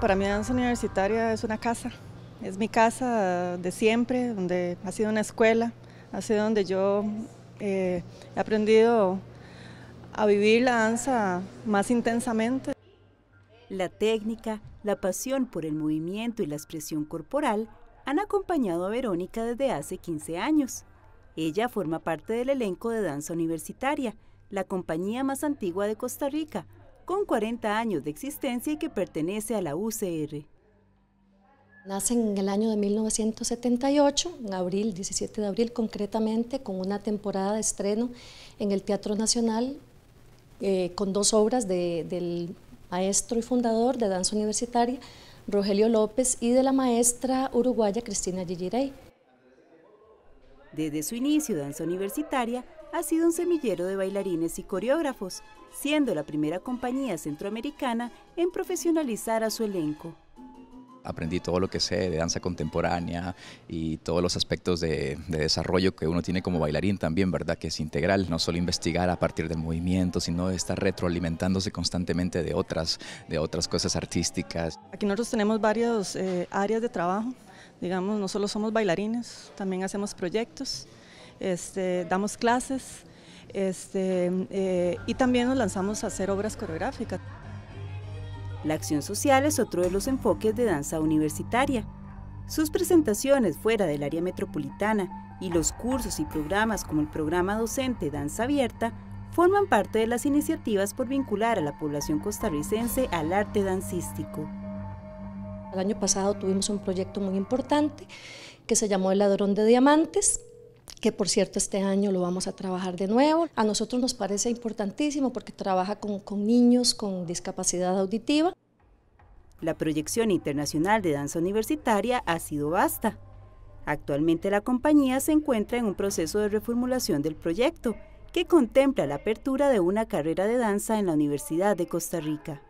Para mí Danza Universitaria es una casa, es mi casa de siempre, donde ha sido una escuela, ha sido donde yo he aprendido a vivir la danza más intensamente. La técnica, la pasión por el movimiento y la expresión corporal han acompañado a Verónica desde hace 15 años. Ella forma parte del elenco de Danza Universitaria, la compañía más antigua de Costa Rica, con 40 años de existencia y que pertenece a la UCR. Nace en el año de 1978, en abril, 17 de abril concretamente, con una temporada de estreno en el Teatro Nacional, con dos obras del maestro y fundador de Danza Universitaria, Rogelio López, y de la maestra uruguaya Cristina Gigirey. Desde su inicio, Danza Universitaria ha sido un semillero de bailarines y coreógrafos, siendo la primera compañía centroamericana en profesionalizar a su elenco. Aprendí todo lo que sé de danza contemporánea y todos los aspectos de desarrollo que uno tiene como bailarín también, ¿verdad? Que es integral, no solo investigar a partir del movimiento, sino estar retroalimentándose constantemente de otras cosas artísticas. Aquí nosotros tenemos varias áreas de trabajo, digamos, no solo somos bailarines, también hacemos proyectos, damos clases y también nos lanzamos a hacer obras coreográficas. La acción social es otro de los enfoques de Danza Universitaria. Sus presentaciones fuera del área metropolitana y los cursos y programas como el programa docente Danza Abierta forman parte de las iniciativas por vincular a la población costarricense al arte dancístico. El año pasado tuvimos un proyecto muy importante que se llamó El Ladrón de Diamantes, que por cierto este año lo vamos a trabajar de nuevo. A nosotros nos parece importantísimo porque trabaja con niños con discapacidad auditiva. La proyección internacional de Danza Universitaria ha sido vasta. Actualmente la compañía se encuentra en un proceso de reformulación del proyecto, que contempla la apertura de una carrera de danza en la Universidad de Costa Rica.